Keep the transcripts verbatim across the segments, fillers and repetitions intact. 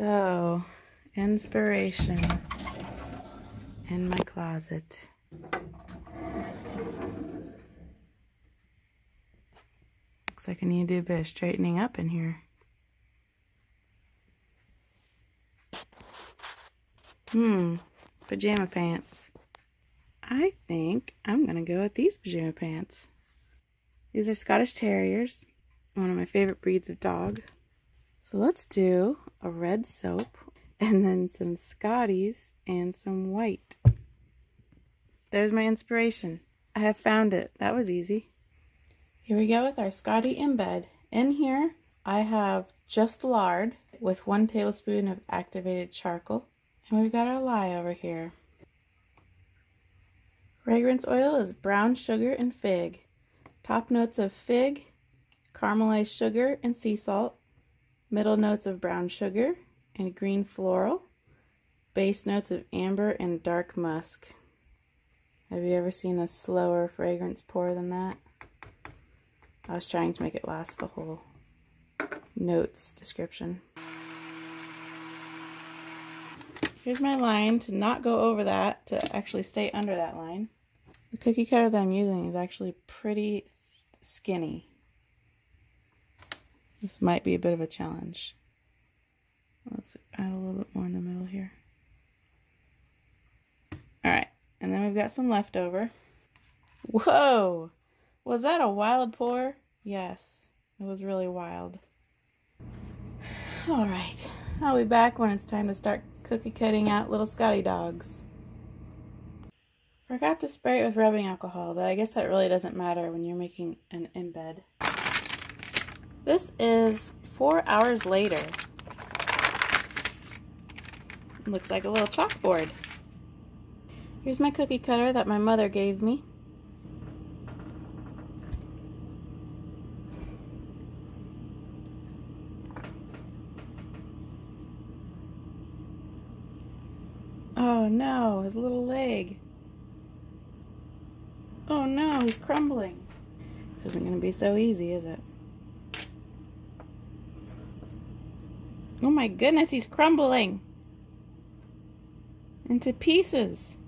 So, inspiration in my closet. Looks like I need to do a bit of straightening up in here. Hmm, pajama pants. I think I'm gonna go with these pajama pants. These are Scottish Terriers, one of my favorite breeds of dog. So let's do a red soap and then some Scotties and some white. There's my inspiration. I have found it. That was easy. Here we go with our Scottie in bed. In here, I have just lard with one tablespoon of activated charcoal. And we've got our lye over here. Fragrance oil is brown sugar and fig. Top notes of fig, caramelized sugar, and sea salt. Middle notes of brown sugar and green floral. Base notes of amber and dark musk. Have you ever seen a slower fragrance pour than that? I was trying to make it last the whole notes description. Here's my line to not go over that, to actually stay under that line. The cookie cutter that I'm using is actually pretty skinny. This might be a bit of a challenge. Let's add a little bit more in the middle here. Alright, and then we've got some leftover. Whoa! Was that a wild pour? Yes, it was really wild. Alright, I'll be back when it's time to start cookie cutting out little Scottie dogs. Forgot to spray it with rubbing alcohol, but I guess that really doesn't matter when you're making an in-bed. This is four hours later. Looks like a little chalkboard. Here's my cookie cutter that my mother gave me. Oh no, his little leg. Oh no, he's crumbling. This isn't going to be so easy, is it? Oh my goodness, he's crumbling into pieces.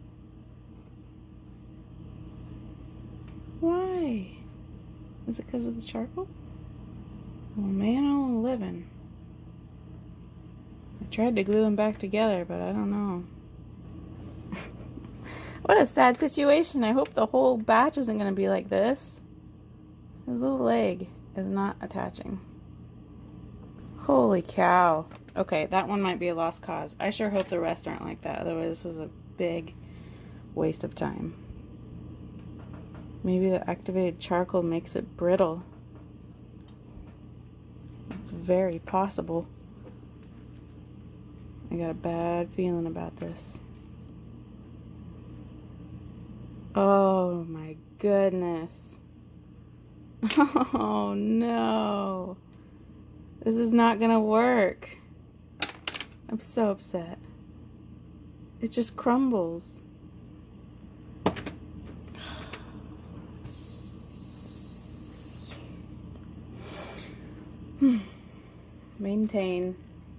Why? Is it because of the charcoal? Oh man, all eleven. I tried to glue him back together, but I don't know. What a sad situation. I hope the whole batch isn't going to be like this. His little leg is not attaching. Holy cow. Okay, that one might be a lost cause. I sure hope the rest aren't like that, otherwise this was a big waste of time. Maybe the activated charcoal makes it brittle. It's very possible. I got a bad feeling about this. Oh my goodness. Oh no. This is not gonna work. I'm so upset. It just crumbles. Maintain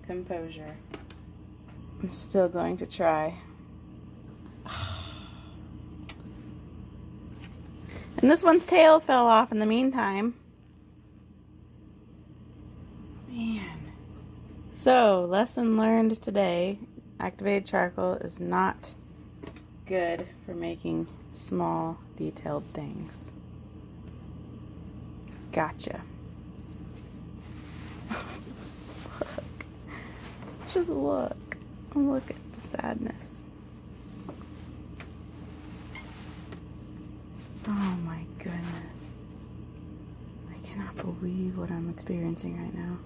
composure. I'm still going to try. And this one's tail fell off in the meantime. So, lesson learned today, activated charcoal is not good for making small, detailed things. Gotcha. Look. Just look. Look at the sadness. Oh my goodness. I cannot believe what I'm experiencing right now.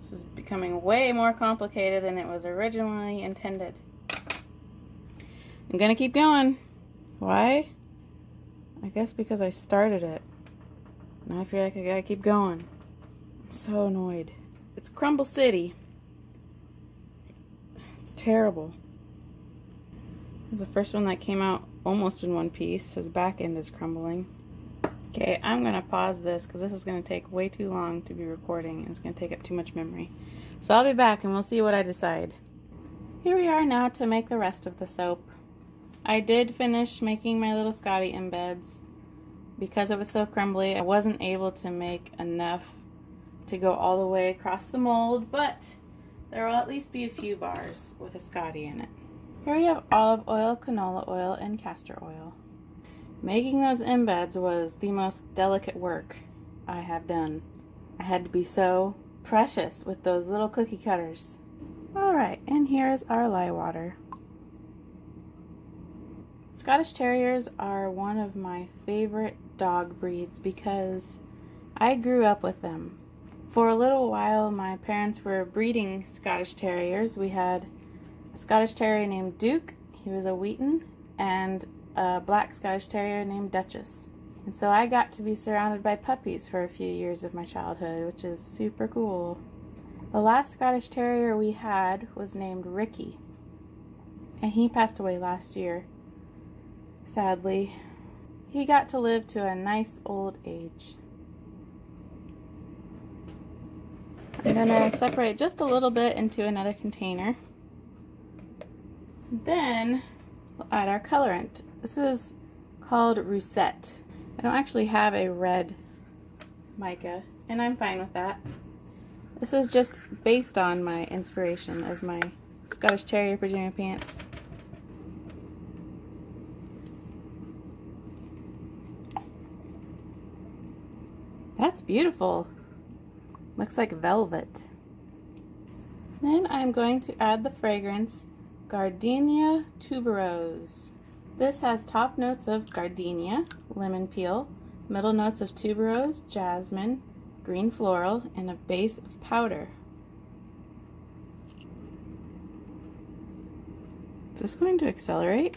This is becoming way more complicated than it was originally intended. I'm gonna keep going. Why? I guess because I started it. Now I feel like I gotta keep going. I'm so annoyed. It's Crumble City. It's terrible. It was the first one that came out almost in one piece. His back end is crumbling. Okay, I'm going to pause this because this is going to take way too long to be recording and it's going to take up too much memory. So I'll be back and we'll see what I decide. Here we are now to make the rest of the soap. I did finish making my little Scotty embeds. Because it was so crumbly, I wasn't able to make enough to go all the way across the mold, but there will at least be a few bars with a Scotty in it. Here we have olive oil, canola oil, and castor oil. Making those embeds was the most delicate work I have done. I had to be so precious with those little cookie cutters. Alright, and here is our lye water. Scottish Terriers are one of my favorite dog breeds because I grew up with them. For a little while, my parents were breeding Scottish Terriers. We had a Scottish Terrier named Duke, he was a Wheaton, and a black Scottish Terrier named Duchess. And so I got to be surrounded by puppies for a few years of my childhood, which is super cool. The last Scottish Terrier we had was named Ricky, and he passed away last year, sadly. He got to live to a nice old age. I'm going to separate just a little bit into another container. Then we'll add our colorant. This is called Roussette. I don't actually have a red mica, and I'm fine with that. This is just based on my inspiration of my Scottish Terrier pajama pants. That's beautiful. Looks like velvet. Then I'm going to add the fragrance Gardenia Tuberose. This has top notes of gardenia, lemon peel, middle notes of tuberose, jasmine, green floral, and a base of powder. Is this going to accelerate?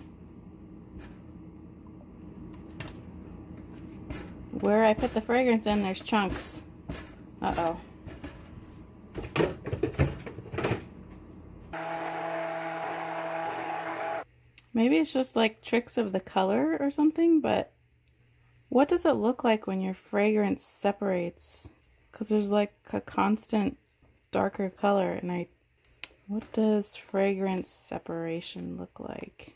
Where I put the fragrance in, there's chunks. Uh-oh. Maybe it's just like tricks of the color or something, but what does it look like when your fragrance separates? Because there's like a constant darker color, and I... What does fragrance separation look like?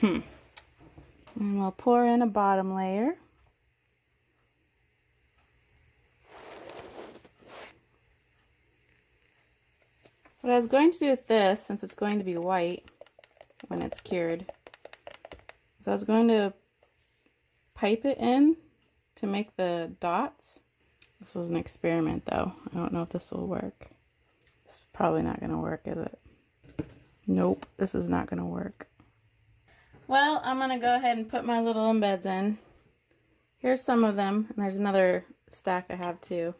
Hmm. And we'll pour in a bottom layer. What I was going to do with this, since it's going to be white when it's cured, is I was going to pipe it in to make the dots. This was an experiment though. I don't know if this will work. It's probably not going to work, is it? Nope, this is not going to work. Well, I'm going to go ahead and put my little embeds in. Here's some of them, and there's another stack I have too.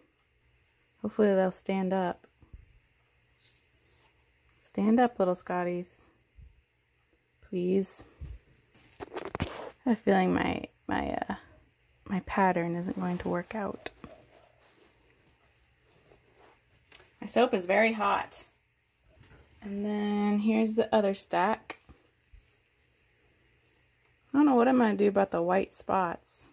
Hopefully they'll stand up. Stand up, little Scotties. Please. I have a feeling my my uh, my pattern isn't going to work out. My soap is very hot. And then here's the other stack. I don't know what I'm going to do about the white spots.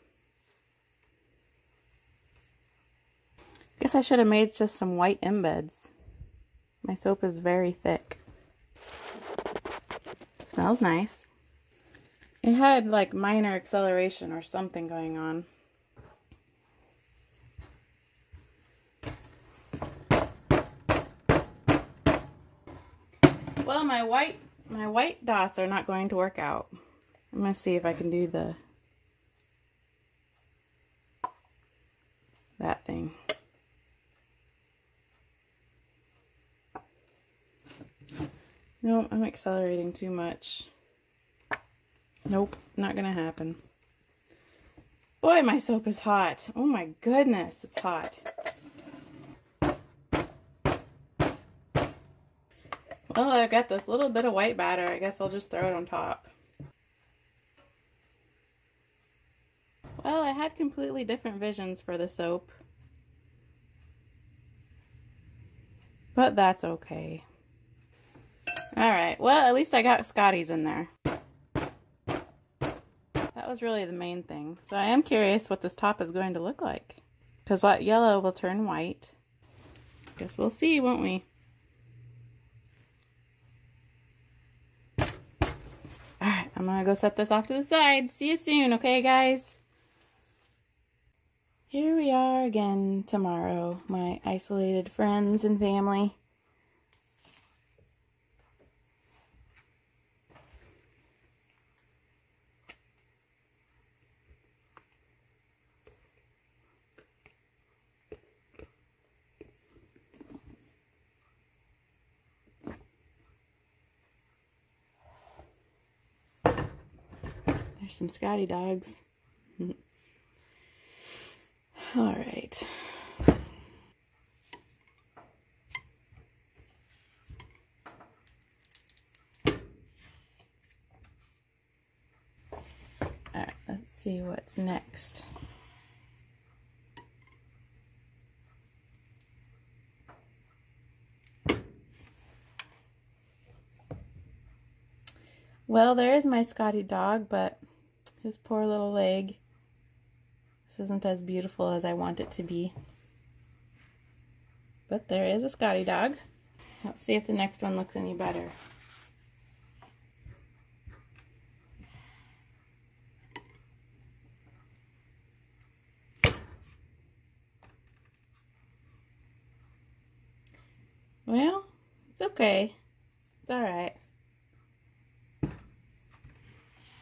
I guess I should have made just some white embeds. My soap is very thick. It smells nice. It had like minor acceleration or something going on. Well, my white my white dots are not going to work out. I'm going to see if I can do the that thing. Nope, I'm accelerating too much. Nope, not going to happen. Boy, my soap is hot. Oh my goodness, it's hot. Well, I've got this little bit of white batter. I guess I'll just throw it on top. Well, I had completely different visions for the soap, but that's okay. Alright, well, at least I got Scotties in there. That was really the main thing. So I am curious what this top is going to look like, because that yellow will turn white. Guess we'll see, won't we? Alright, I'm gonna go set this off to the side. See you soon, okay guys? Here we are again tomorrow, my isolated friends and family. There's some Scotty dogs. All right. All right, let's see what's next. Well, there is my Scotty dog, but his poor little leg. This isn't as beautiful as I want it to be. But there is a Scotty dog. Let's see if the next one looks any better. Well, it's okay. It's all right.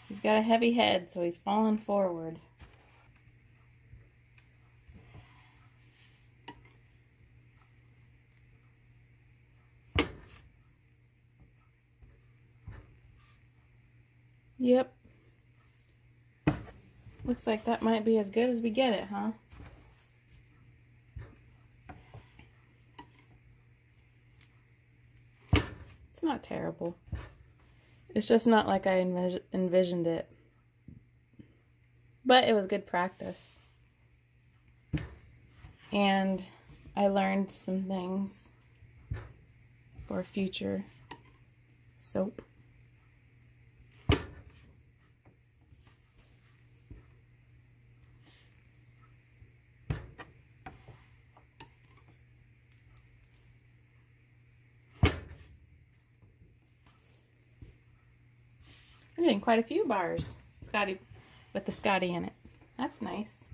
He's got a heavy head, so he's falling forward. Yep. Looks like that might be as good as we get it, huh? It's not terrible. It's just not like I envis envisioned it, but it was good practice, and I learned some things for future soap. We're getting quite a few bars, Scotty, with the Scotty in it. That's nice.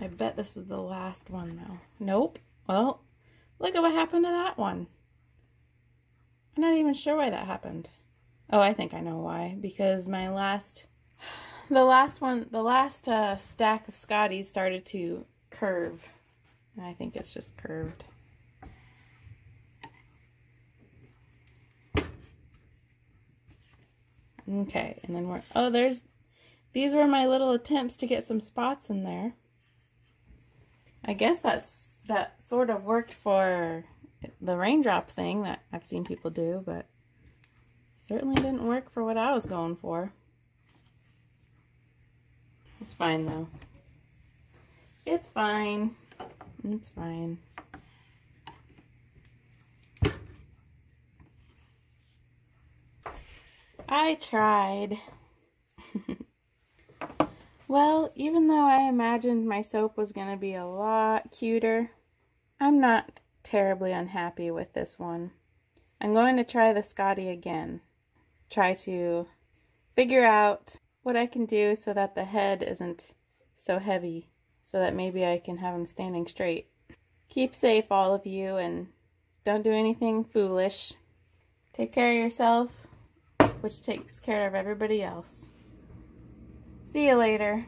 I bet this is the last one, though. Nope. Well, look at what happened to that one. I'm not even sure why that happened. Oh, I think I know why. Because my last, the last one, the last uh, stack of Scotties started to curve. And I think it's just curved. Okay, and then we're, oh, there's, these were my little attempts to get some spots in there. I guess that's, that sort of worked for the raindrop thing that I've seen people do, but certainly didn't work for what I was going for. It's fine, though. It's fine. It's fine. I tried. Well, even though I imagined my soap was going to be a lot cuter, I'm not terribly unhappy with this one. I'm going to try the Scotty again. Try to figure out what I can do so that the head isn't so heavy, so that maybe I can have him standing straight. Keep safe, all of you, and don't do anything foolish. Take care of yourself, which takes care of everybody else. See you later.